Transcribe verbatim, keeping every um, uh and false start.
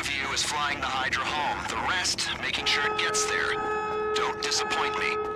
of you is flying the Hydra home, the rest making sure it gets there. Don't disappoint me.